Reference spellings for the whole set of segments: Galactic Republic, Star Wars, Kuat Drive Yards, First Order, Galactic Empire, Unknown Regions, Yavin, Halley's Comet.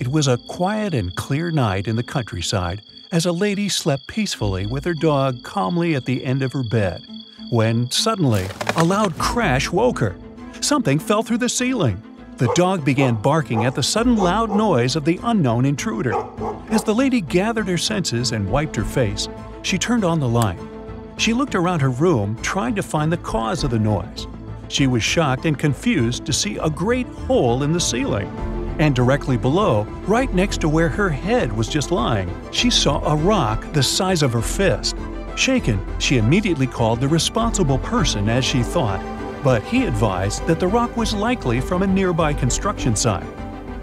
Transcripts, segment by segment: It was a quiet and clear night in the countryside as a lady slept peacefully with her dog calmly at the end of her bed, when suddenly a loud crash woke her. Something fell through the ceiling. The dog began barking at the sudden loud noise of the unknown intruder. As the lady gathered her senses and wiped her face, she turned on the light. She looked around her room, trying to find the cause of the noise. She was shocked and confused to see a great hole in the ceiling. And directly below, right next to where her head was just lying, she saw a rock the size of her fist. Shaken, she immediately called the responsible person, as she thought, but he advised that the rock was likely from a nearby construction site.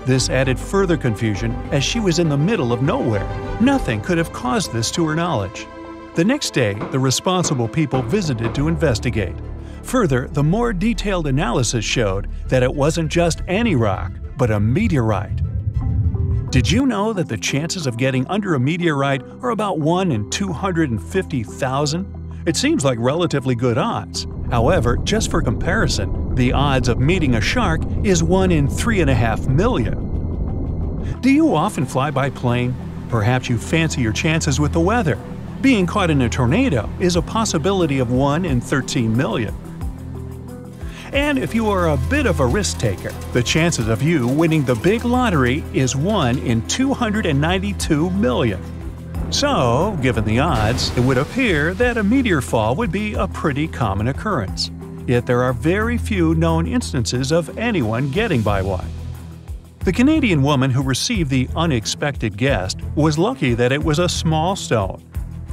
This added further confusion as she was in the middle of nowhere. Nothing could have caused this to her knowledge. The next day, the responsible people visited to investigate. Further, the more detailed analysis showed that it wasn't just any rock, but a meteorite. Did you know that the chances of getting under a meteorite are about 1 in 250,000? It seems like relatively good odds. However, just for comparison, the odds of meeting a shark is 1 in 3.5 million. Do you often fly by plane? Perhaps you fancy your chances with the weather. Being caught in a tornado is a possibility of 1 in 13 million. And if you are a bit of a risk taker, the chances of you winning the big lottery is 1 in 292 million. So, given the odds, it would appear that a meteor fall would be a pretty common occurrence. Yet there are very few known instances of anyone getting by one. The Canadian woman who received the unexpected guest was lucky that it was a small stone.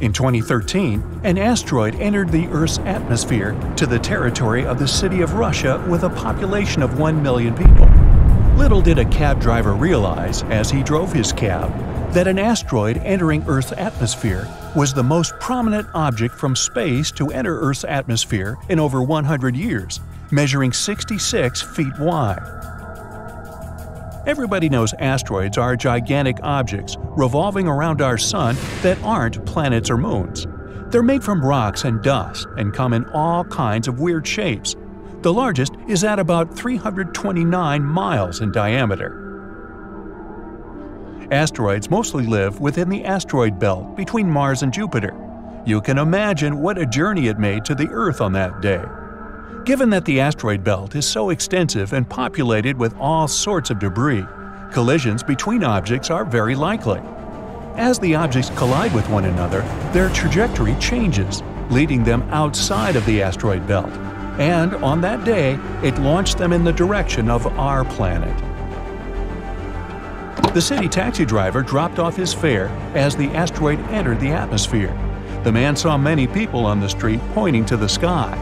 In 2013, an asteroid entered the Earth's atmosphere to the territory of the city of Russia with a population of 1 million people. Little did a cab driver realize, as he drove his cab, that an asteroid entering Earth's atmosphere was the most prominent object from space to enter Earth's atmosphere in over 100 years, measuring 66 feet wide. Everybody knows asteroids are gigantic objects revolving around our sun that aren't planets or moons. They're made from rocks and dust and come in all kinds of weird shapes. The largest is at about 329 miles in diameter. Asteroids mostly live within the asteroid belt between Mars and Jupiter. You can imagine what a journey it made to the Earth on that day. Given that the asteroid belt is so extensive and populated with all sorts of debris, collisions between objects are very likely. As the objects collide with one another, their trajectory changes, leading them outside of the asteroid belt. And on that day, it launched them in the direction of our planet. The city taxi driver dropped off his fare as the asteroid entered the atmosphere. The man saw many people on the street pointing to the sky.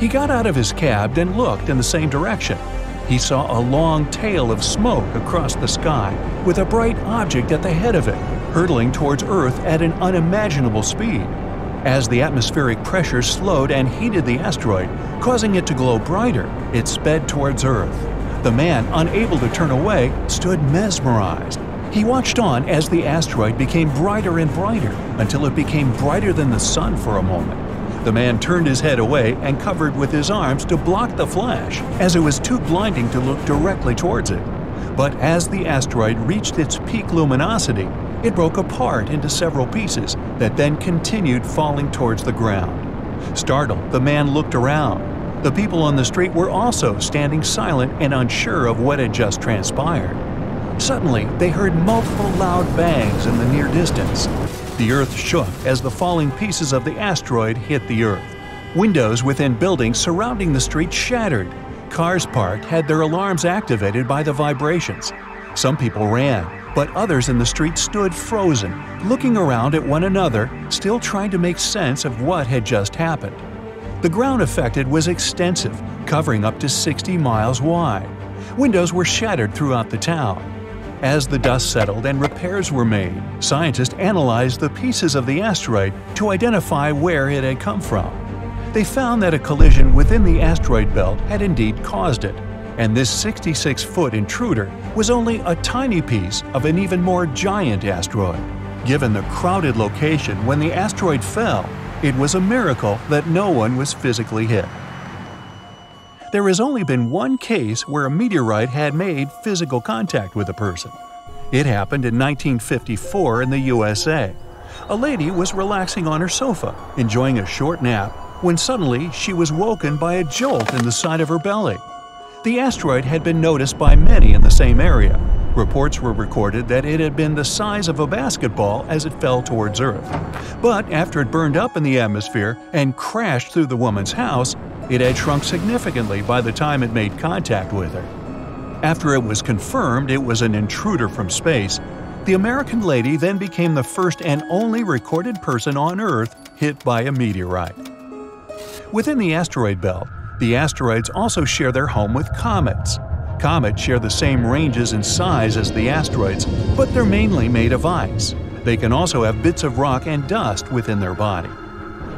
He got out of his cab and looked in the same direction. He saw a long tail of smoke across the sky with a bright object at the head of it, hurtling towards Earth at an unimaginable speed. As the atmospheric pressure slowed and heated the asteroid, causing it to glow brighter, it sped towards Earth. The man, unable to turn away, stood mesmerized. He watched on as the asteroid became brighter and brighter, until it became brighter than the sun for a moment. The man turned his head away and covered with his arms to block the flash, as it was too blinding to look directly towards it. But as the asteroid reached its peak luminosity, it broke apart into several pieces that then continued falling towards the ground. Startled, the man looked around. The people on the street were also standing silent and unsure of what had just transpired. Suddenly, they heard multiple loud bangs in the near distance. The Earth shook as the falling pieces of the asteroid hit the Earth. Windows within buildings surrounding the street shattered. Cars parked had their alarms activated by the vibrations. Some people ran, but others in the street stood frozen, looking around at one another, still trying to make sense of what had just happened. The ground affected was extensive, covering up to 60 miles wide. Windows were shattered throughout the town. As the dust settled and repairs were made, scientists analyzed the pieces of the asteroid to identify where it had come from. They found that a collision within the asteroid belt had indeed caused it, and this 66-foot intruder was only a tiny piece of an even more giant asteroid. Given the crowded location when the asteroid fell, it was a miracle that no one was physically hit. There has only been one case where a meteorite had made physical contact with a person. It happened in 1954 in the USA. A lady was relaxing on her sofa, enjoying a short nap, when suddenly she was woken by a jolt in the side of her belly. The asteroid had been noticed by many in the same area. Reports were recorded that it had been the size of a basketball as it fell towards Earth. But after it burned up in the atmosphere and crashed through the woman's house, it had shrunk significantly by the time it made contact with her. After it was confirmed it was an intruder from space, the American lady then became the first and only recorded person on Earth hit by a meteorite. Within the asteroid belt, the asteroids also share their home with comets. Comets share the same ranges and size as the asteroids, but they're mainly made of ice. They can also have bits of rock and dust within their body.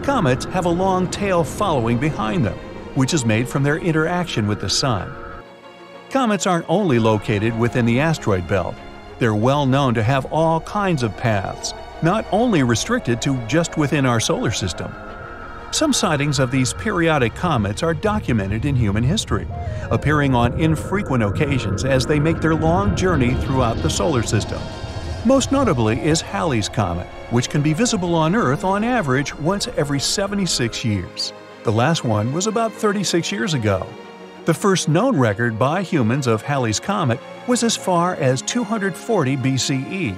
Comets have a long tail following behind them, which is made from their interaction with the sun. Comets aren't only located within the asteroid belt. They're well known to have all kinds of paths, not only restricted to just within our solar system. Some sightings of these periodic comets are documented in human history, appearing on infrequent occasions as they make their long journey throughout the solar system. Most notably is Halley's Comet, which can be visible on Earth on average once every 76 years. The last one was about 36 years ago. The first known record by humans of Halley's Comet was as far as 240 BCE.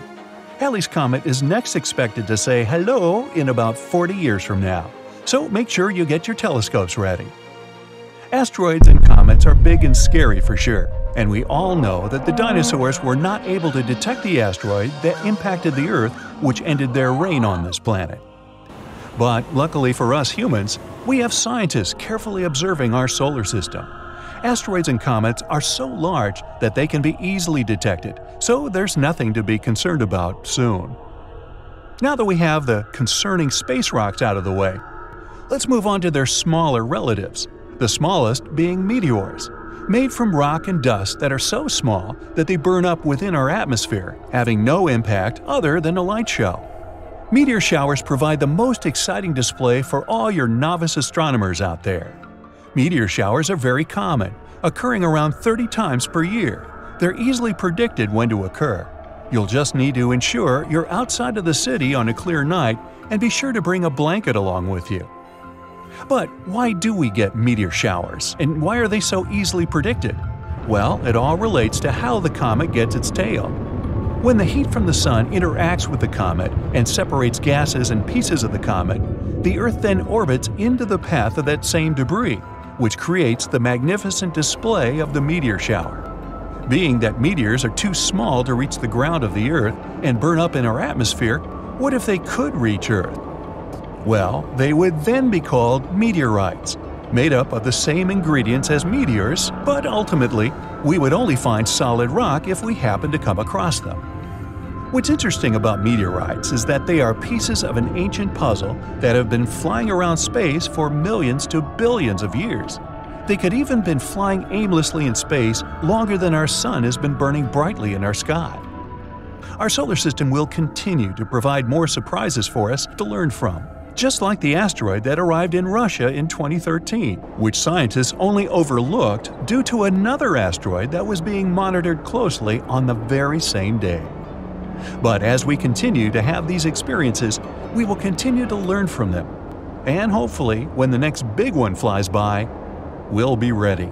Halley's Comet is next expected to say hello in about 40 years from now, so make sure you get your telescopes ready. Asteroids and comets are big and scary for sure, and we all know that the dinosaurs were not able to detect the asteroid that impacted the Earth, which ended their reign on this planet. But luckily for us humans, we have scientists carefully observing our solar system. Asteroids and comets are so large that they can be easily detected, so there's nothing to be concerned about soon. Now that we have the concerning space rocks out of the way, let's move on to their smaller relatives, the smallest being meteors, made from rock and dust that are so small that they burn up within our atmosphere, having no impact other than a light show. Meteor showers provide the most exciting display for all your novice astronomers out there. Meteor showers are very common, occurring around 30 times per year. They're easily predicted when to occur. You'll just need to ensure you're outside of the city on a clear night and be sure to bring a blanket along with you. But why do we get meteor showers, and why are they so easily predicted? Well, it all relates to how the comet gets its tail. When the heat from the sun interacts with the comet and separates gases and pieces of the comet, the Earth then orbits into the path of that same debris, which creates the magnificent display of the meteor shower. Being that meteors are too small to reach the ground of the Earth and burn up in our atmosphere, what if they could reach Earth? Well, they would then be called meteorites, made up of the same ingredients as meteors, but ultimately, we would only find solid rock if we happened to come across them. What's interesting about meteorites is that they are pieces of an ancient puzzle that have been flying around space for millions to billions of years. They could even have been flying aimlessly in space longer than our sun has been burning brightly in our sky. Our solar system will continue to provide more surprises for us to learn from, just like the asteroid that arrived in Russia in 2013, which scientists only overlooked due to another asteroid that was being monitored closely on the very same day. But as we continue to have these experiences, we will continue to learn from them. And hopefully, when the next big one flies by, we'll be ready.